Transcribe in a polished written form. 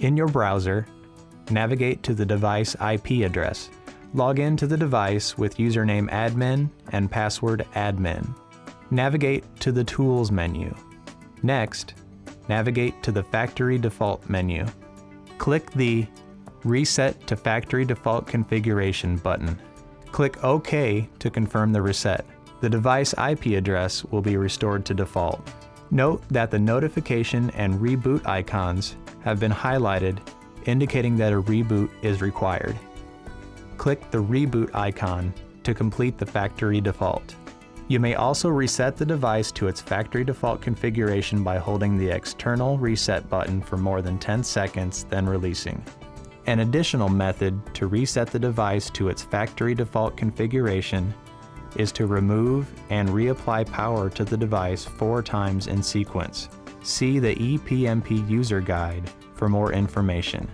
In your browser, navigate to the device IP address. Log in to the device with username admin and password admin. Navigate to the Tools menu. Next, navigate to the Factory Default menu. Click the Reset to Factory Default Configuration button. Click OK to confirm the reset. The device IP address will be restored to default. Note that the notification and reboot icons have been highlighted, indicating that a reboot is required. Click the reboot icon to complete the factory default. You may also reset the device to its factory default configuration by holding the external reset button for more than 10 seconds, then releasing. An additional method to reset the device to its factory default configuration is to remove and reapply power to the device 4 times in sequence. See the ePMP user guide for more information.